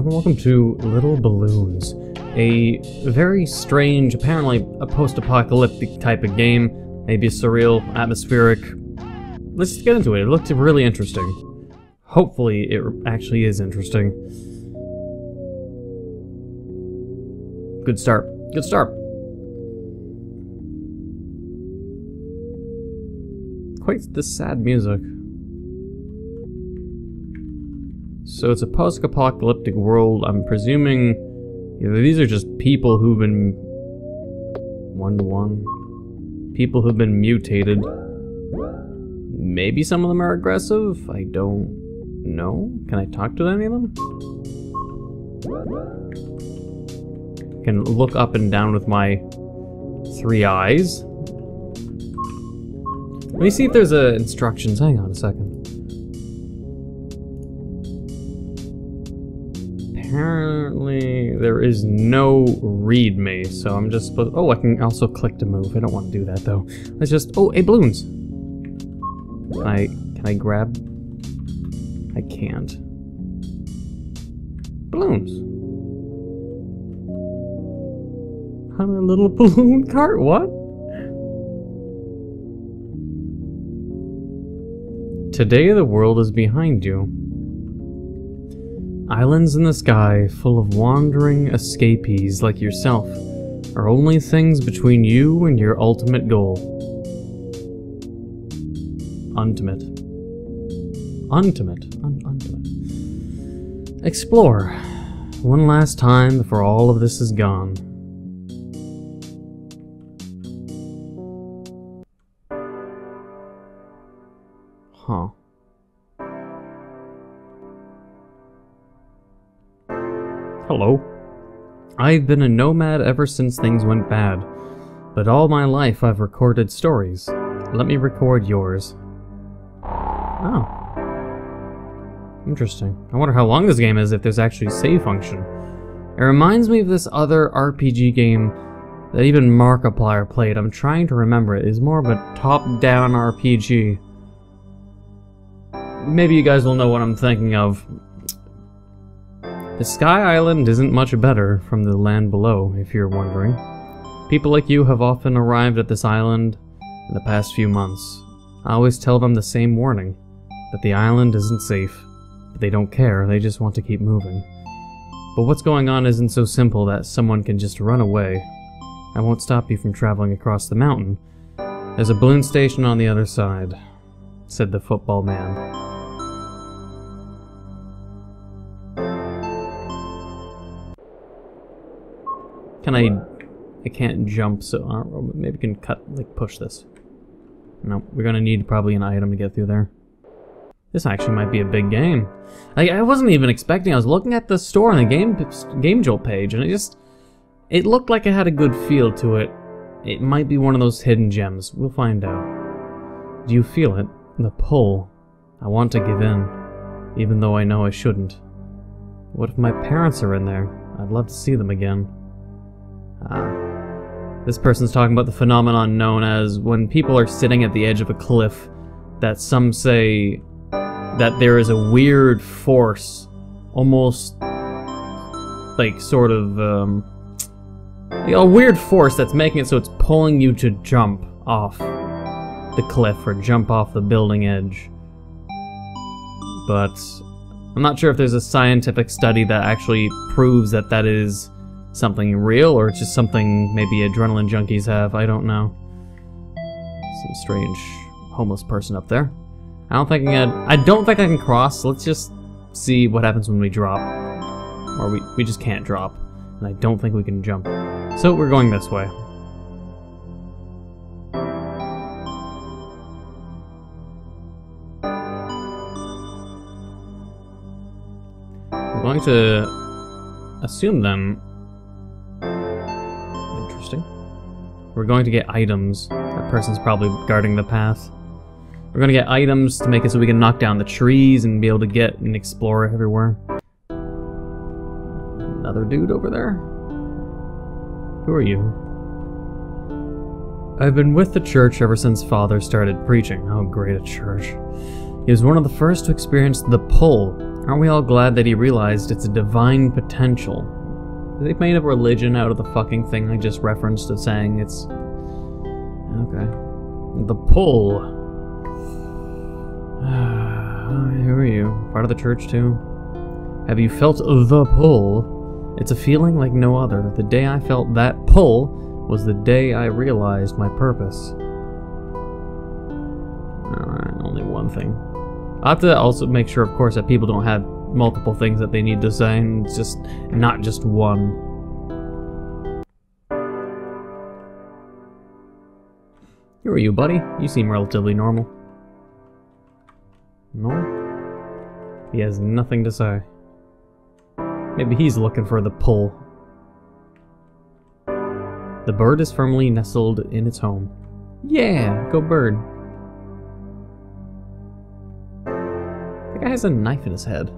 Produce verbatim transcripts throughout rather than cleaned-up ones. Welcome to Little Balloons, a very strange, apparently a post-apocalyptic type of game, maybe surreal, atmospheric. Let's just get into it. It looked really interesting. Hopefully it actually is interesting. Good start. Good start. Quite the sad music. So it's a post-apocalyptic world. I'm presuming either these are just people who've been one-to-one. People who've been mutated. Maybe some of them are aggressive? I don't know. Can I talk to any of them? I can look up and down with my three eyes. Let me see if there's uh, instructions. Hang on a second. Apparently, there is no read me, so I'm just supposed- Oh, I can also click to move. I don't want to do that, though. Let's just- Oh, hey, balloons! Can I- can I grab? I can't. Balloons! I'm a little balloon cart, what? Today the world is behind you. Islands in the sky, full of wandering escapees like yourself, are only things between you and your ultimate goal. Ultimate. Ultimate. Un ultimate. Explore. One last time before all of this is gone. Huh. Hello. I've been a nomad ever since things went bad, but all my life I've recorded stories. Let me record yours. Oh. Interesting. I wonder how long this game is if there's actually a save function. It reminds me of this other R P G game that even Markiplier played. I'm trying to remember it. It's more of a top-down R P G. Maybe you guys will know what I'm thinking of. The Sky Island isn't much better from the land below, if you're wondering. People like you have often arrived at this island in the past few months. I always tell them the same warning, that the island isn't safe. But they don't care, they just want to keep moving. But what's going on isn't so simple that someone can just run away. I won't stop you from traveling across the mountain. There's a balloon station on the other side, said the football man. Can I... I can't jump, so I don't know, maybe we can cut, like, push this. No, we're gonna need probably an item to get through there. This actually might be a big game. Like, I wasn't even expecting, I was looking at the store on the game, GameJolt page, and it just... It looked like it had a good feel to it. It might be one of those hidden gems. We'll find out. Do you feel it? The pull. I want to give in, even though I know I shouldn't. What if my parents are in there? I'd love to see them again. Uh, this person's talking about the phenomenon known as when people are sitting at the edge of a cliff, that some say that there is a weird force, almost like sort of um, you know, a weird force that's making it so it's pulling you to jump off the cliff or jump off the building edge. But I'm not sure if there's a scientific study that actually proves that that is something real, or it's just something maybe adrenaline junkies have, I don't know. Some strange homeless person up there. I don't think I can, I don't think I can cross, let's just see what happens when we drop. Or we, we just can't drop, and I don't think we can jump. So we're going this way. I'm going to assume then we're going to get items. That person's probably guarding the path. We're going to get items to make it so we can knock down the trees and be able to get and explore everywhere. Another dude over there? Who are you? I've been with the church ever since Father started preaching. Oh, great, a church. He was one of the first to experience the pull, Aren't we all glad that he realized it's a divine potential? They made a religion out of the fucking thing I just referenced of saying it's... Okay. The pull. Who are you? Part of the church too? Have you felt the pull? It's a feeling like no other. The day I felt that pull was the day I realized my purpose. Alright, only one thing. I'll have to also make sure, of course, that people don't have multiple things that they need to say, and it's just not just one. Who are you, buddy? You seem relatively normal. Normal? He has nothing to say. Maybe he's looking for the pull. The bird is firmly nestled in its home. Yeah, go bird. The guy has a knife in his head.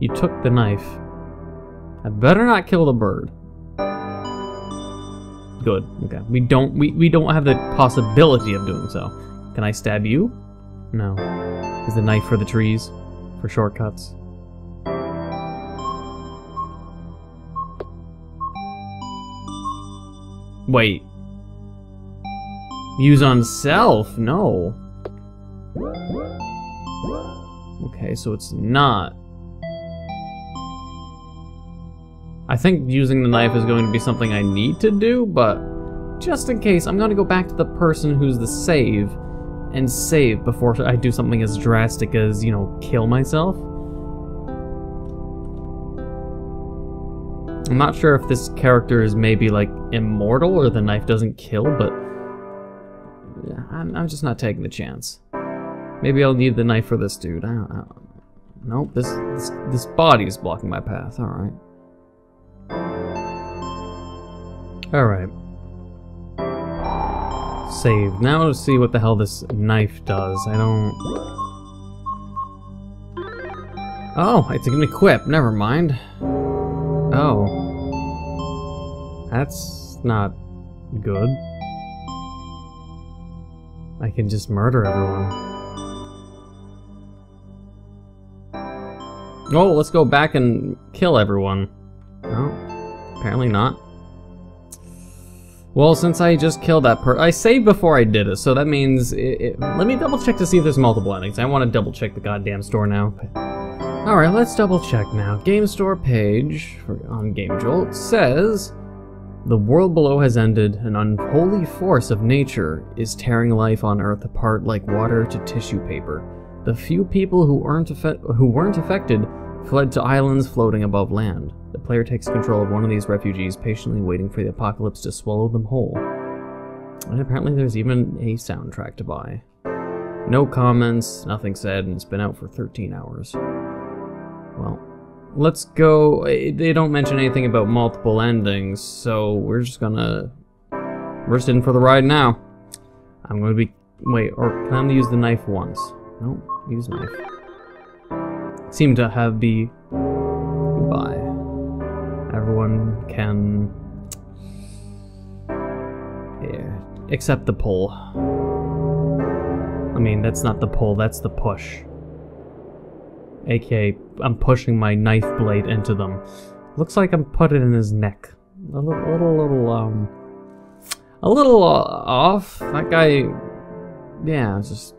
You took the knife. I better not kill the bird. Good. Okay. We don't we, we don't have the possibility of doing so. Can I stab you? No. Is the knife for the trees? For shortcuts? Wait. Use on self? No. Okay, so it's not. I think using the knife is going to be something I need to do, but just in case, I'm going to go back to the person who's the save and save before I do something as drastic as, you know, kill myself. I'm not sure if this character is maybe, like, immortal or the knife doesn't kill, but I'm, I'm just not taking the chance. Maybe I'll need the knife for this dude. I don't, I don't, nope, this, this, this body is blocking my path. All right. Alright. Save. Now let's see what the hell this knife does. I don't... Oh, it's an equip. Never mind. Oh. That's not good. I can just murder everyone. Oh, let's go back and kill everyone. No, apparently not. Well, since I just killed that per- I saved before I did it, so that means it, it- Let me double check to see if there's multiple endings. I want to double check the goddamn store now. Alright, let's double check now. Game store page for, on GameJolt says... The world below has ended. An unholy force of nature is tearing life on Earth apart like water to tissue paper. The few people who weren't, who weren't affected fled to islands floating above land. The player takes control of one of these refugees, patiently waiting for the apocalypse to swallow them whole. And apparently there's even a soundtrack to buy. No comments, nothing said, and it's been out for thirteen hours. Well, let's go... They don't mention anything about multiple endings, so we're just gonna... We're just in for the ride now. I'm gonna be... Wait, or can I use the knife once? Nope, use knife. Seem to have be... Goodbye. Everyone can... Yeah, accept the pull. I mean, that's not the pull, that's the push. A K A, I'm pushing my knife blade into them. Looks like I'm putting it in his neck. A little, little, little, um... A little uh, off. That guy... Yeah, it's just...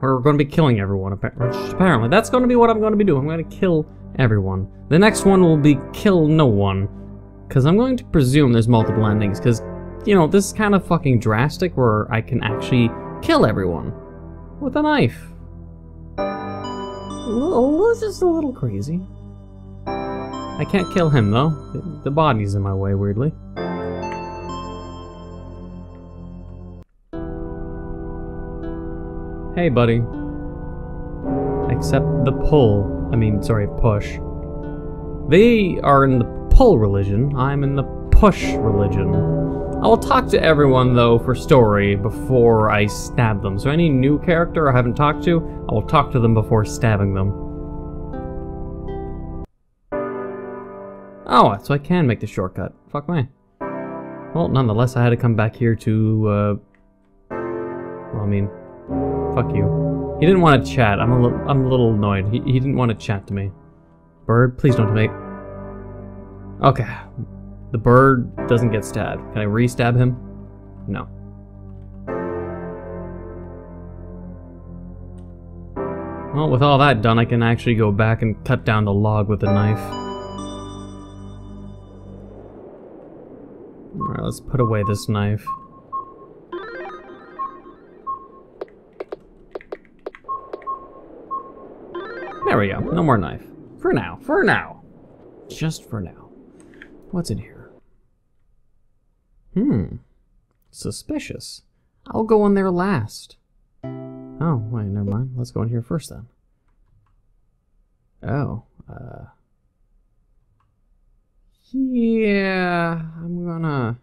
We're going to be killing everyone, apparently. That's going to be what I'm going to be doing. I'm going to kill everyone. The next one will be kill no one. Because I'm going to presume there's multiple endings. Because, you know, this is kind of fucking drastic where I can actually kill everyone. With a knife. A little, it's just a little crazy. I can't kill him, though. The, the body's in my way, weirdly. Hey, buddy. Accept the pull. I mean, sorry, push. They are in the pull religion. I'm in the push religion. I will talk to everyone, though, for story before I stab them. So any new character I haven't talked to, I will talk to them before stabbing them. Oh, so I can make the shortcut. Fuck me. Well, nonetheless, I had to come back here to, uh... Well, I mean... Fuck you. He didn't want to chat. I'm a little, I'm a little annoyed. He, he didn't want to chat to me. Bird, please don't make. Okay. The bird doesn't get stabbed. Can I re-stab him? No. Well, with all that done, I can actually go back and cut down the log with a knife. Alright, let's put away this knife. There we go. No more knife. For now. For now. Just for now. What's in here? Hmm. Suspicious. I'll go in there last. Oh, wait, never mind. Let's go in here first then. Oh. Uh. Yeah. I'm gonna...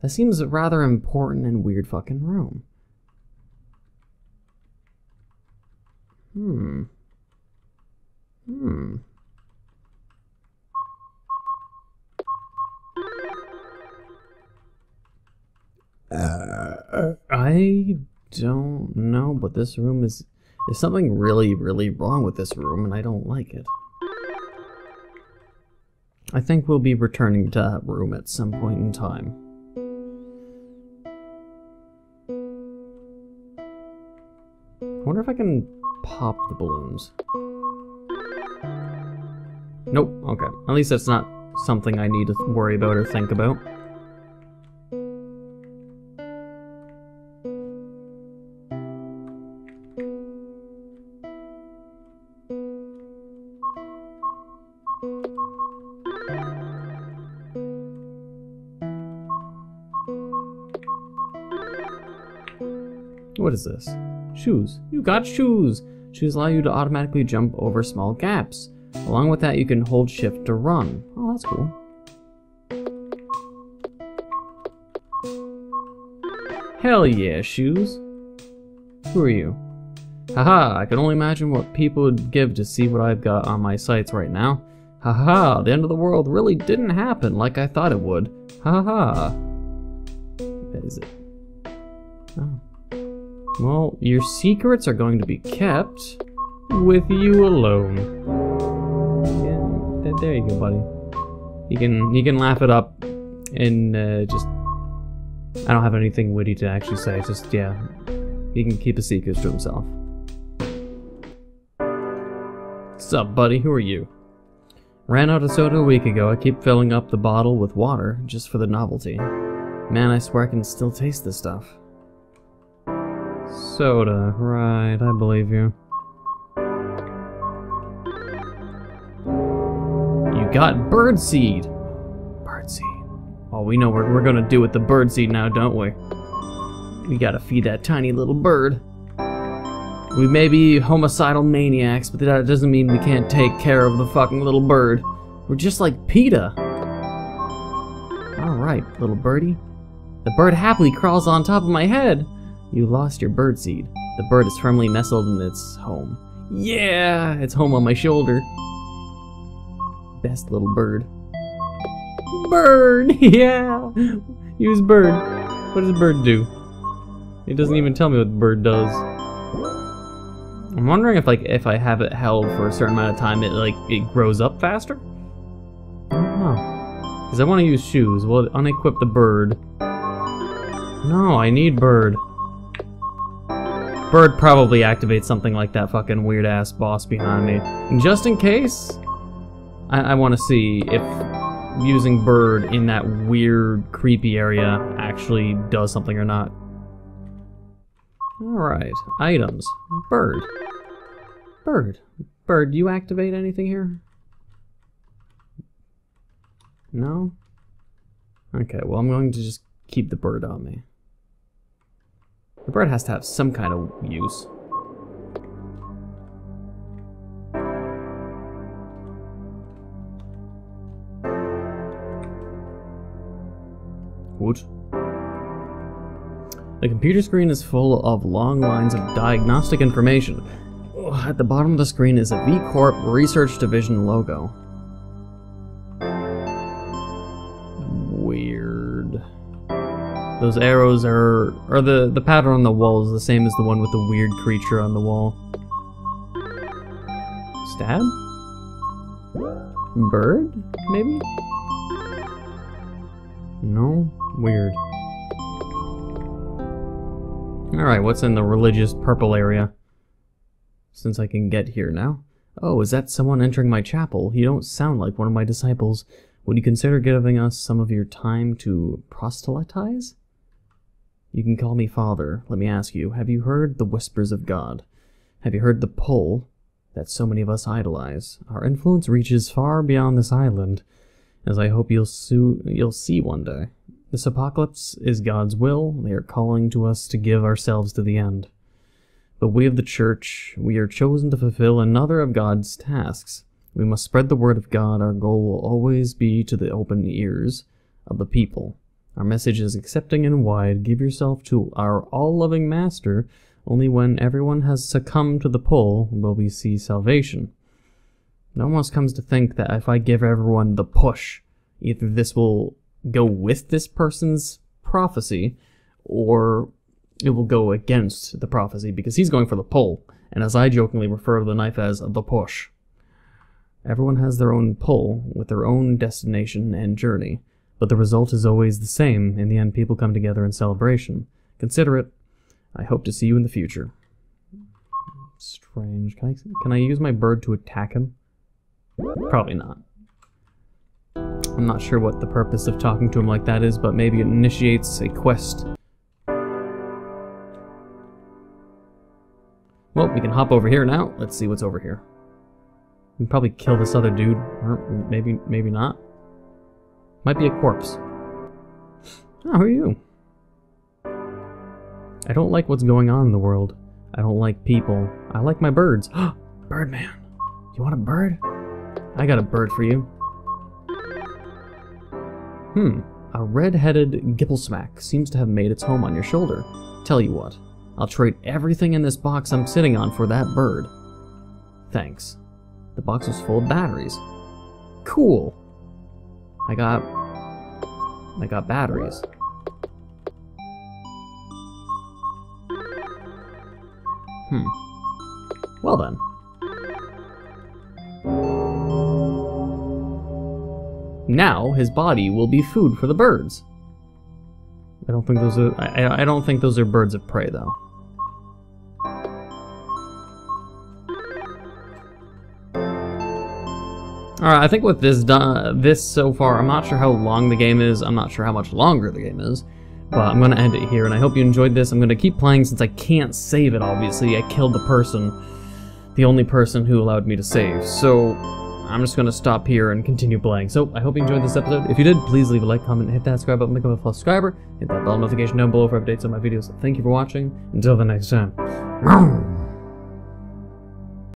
That seems a rather important and weird fucking room. Hmm. Hmm. Uh, I don't know, but this room is... There's something really, really wrong with this room, and I don't like it. I think we'll be returning to that room at some point in time. I wonder if I can... pop the balloons. Nope, okay. At least that's not something I need to worry about or think about. What is this? Shoes. You got shoes! Shoes allow you to automatically jump over small gaps. Along with that, you can hold shift to run. Oh, that's cool. Hell yeah, shoes. Who are you? Haha, I can only imagine what people would give to see what I've got on my sights right now. Haha, the end of the world really didn't happen like I thought it would. Haha. What is it? Oh. Well, your secrets are going to be kept with you alone. Yeah, there you go, buddy. You can you can laugh it up, and uh, just I don't have anything witty to actually say. Just yeah, he can keep his secrets to himself. What's up, buddy? Who are you? Ran out of soda a week ago. I keep filling up the bottle with water just for the novelty. Man, I swear I can still taste this stuff. Soda, right, I believe you. You got birdseed! Birdseed. Well, we know what we're gonna do with the birdseed now, don't we? We gotta feed that tiny little bird. We may be homicidal maniacs, but that doesn't mean we can't take care of the fucking little bird. We're just like PETA. Alright, little birdie. The bird happily crawls on top of my head! You lost your birdseed. The bird is firmly nestled in its home. Yeah! It's home on my shoulder. Best little bird. Bird! Yeah! Use bird. What does a bird do? It doesn't even tell me what the bird does. I'm wondering if like if I have it held for a certain amount of time, it like it grows up faster? I don't know. Because I want to use shoes. Well, unequip the bird. No, I need bird. Bird probably activates something like that fucking weird-ass boss behind me. And just in case, I, I want to see if using bird in that weird, creepy area actually does something or not. Alright, items. Bird. Bird. Bird, do you activate anything here? No? Okay, well I'm going to just keep the bird on me. The bird has to have some kind of use. What? The computer screen is full of long lines of diagnostic information. At the bottom of the screen is a V Corp Research Division logo. Those arrows are... or the, the pattern on the wall is the same as the one with the weird creature on the wall. Stab? Bird? Maybe? No? Weird. Alright, what's in the religious purple area? Since I can get here now. Oh, is that someone entering my chapel? You don't sound like one of my disciples. Would you consider giving us some of your time to proselytize? You can call me Father. Let me ask you, have you heard the whispers of God? Have you heard the pull that so many of us idolize? Our influence reaches far beyond this island, as I hope you'll, soo you'll see one day. This apocalypse is God's will. They are calling to us to give ourselves to the end. But we of the Church, we are chosen to fulfill another of God's tasks. We must spread the word of God. Our goal will always be to the open ears of the people. Our message is accepting and wide. Give yourself to our all-loving Master. Only when everyone has succumbed to the pull will we see salvation. It almost comes to think that if I give everyone the push, either this will go with this person's prophecy, or it will go against the prophecy, because he's going for the pull, and as I jokingly refer to the knife as the push. Everyone has their own pull, with their own destination and journey, but the result is always the same. In the end, people come together in celebration. Consider it. I hope to see you in the future. Strange. Can I, can I use my bird to attack him? Probably not. I'm not sure what the purpose of talking to him like that is, but maybe it initiates a quest. Well, we can hop over here now. Let's see what's over here. We can probably kill this other dude, or maybe, maybe not. Might be a corpse. Oh, who are you? I don't like what's going on in the world. I don't like people. I like my birds. Birdman! You want a bird? I got a bird for you. Hmm. A red-headed gipplesmack seems to have made its home on your shoulder. Tell you what, I'll trade everything in this box I'm sitting on for that bird. Thanks. The box was full of batteries. Cool. I got... I got batteries. Hmm. Well then. Now his body will be food for the birds. I don't think those are... I, I don't think those are birds of prey, though. Alright, I think with this done, this so far, I'm not sure how long the game is, I'm not sure how much longer the game is, but I'm going to end it here, and I hope you enjoyed this. I'm going to keep playing since I can't save it, obviously. I killed the person, the only person who allowed me to save, so I'm just going to stop here and continue playing. So, I hope you enjoyed this episode. If you did, please leave a like, comment, hit that subscribe button, become a plus subscriber, hit that bell notification down below for updates on my videos. Thank you for watching. Until the next time.